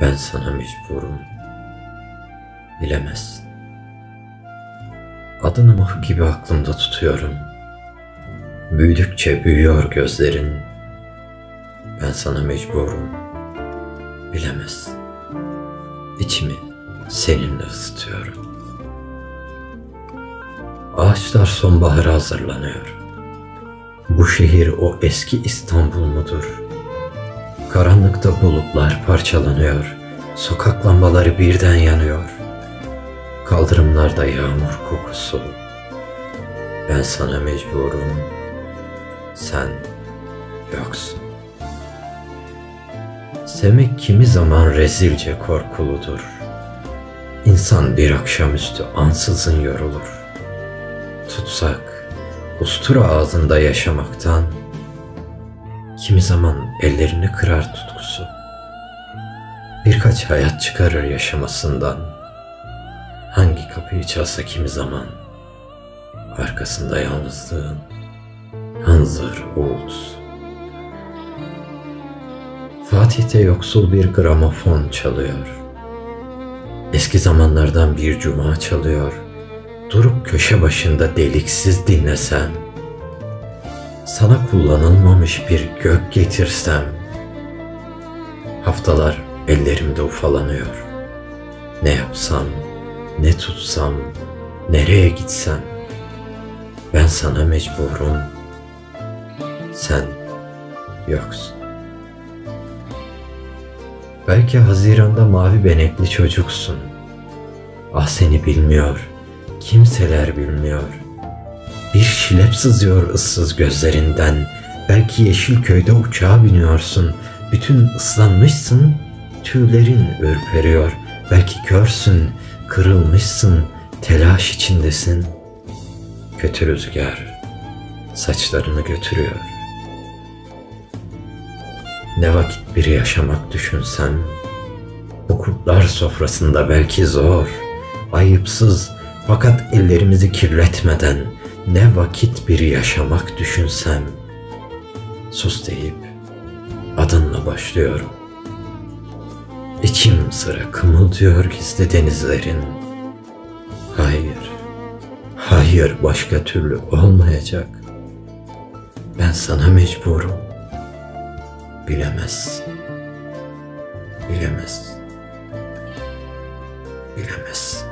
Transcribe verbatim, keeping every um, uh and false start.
Ben sana mecburum, bilemezsin. Adını mah gibi aklımda tutuyorum. Büyüdükçe büyüyor gözlerin. Ben sana mecburum, bilemezsin. İçimi seninle ısıtıyorum. Ağaçlar sonbahara hazırlanıyor. Bu şehir o eski İstanbul mudur? Karanlıkta bulutlar parçalanıyor. Sokak lambaları birden yanıyor. Kaldırımlarda yağmur kokusu. Ben sana mecburum. Sen yoksun. Sevmek kimi zaman rezilce korkuludur. İnsan bir akşamüstü ansızın yorulur. Tutsak ustura ağzında yaşamaktan, kimi zaman ellerini kırar tutkusu. Birkaç hayat çıkarır yaşamasından. Hangi kapıyı çalsa kimi zaman, arkasında yalnızlığın hanzır uğultusu. Fatih'te yoksul bir gramofon çalıyor. Eski zamanlardan bir cuma çalıyor. Durup köşe başında deliksiz dinlesem, sana kullanılmamış bir gök getirsem, haftalar ellerimde ufalanıyor. Ne yapsam, ne tutsam, nereye gitsem, ben sana mecburum, sen yoksun. Belki Haziran'da mavi benekli çocuksun. Ah, seni bilmiyor, kimseler bilmiyor. Bir şilep sızıyor ıssız gözlerinden. Belki Yeşilköy'de uçağa biniyorsun. Bütün ıslanmışsın, tüylerin ürperiyor. Belki körsün, kırılmışsın, telaş içindesin. Kötü rüzgar saçlarını götürüyor. Ne vakit biri yaşamak düşünsem, o kurtlar sofrasında belki zor, ayıpsız, fakat ellerimizi kirletmeden, ne vakit biri yaşamak düşünsem, sus deyip adınla başlıyorum. İçim sıra kımıldıyor gizli denizlerin. Hayır, hayır, başka türlü olmayacak. Ben sana mecburum. Bilemezsin, bilemezsin, bilemezsin.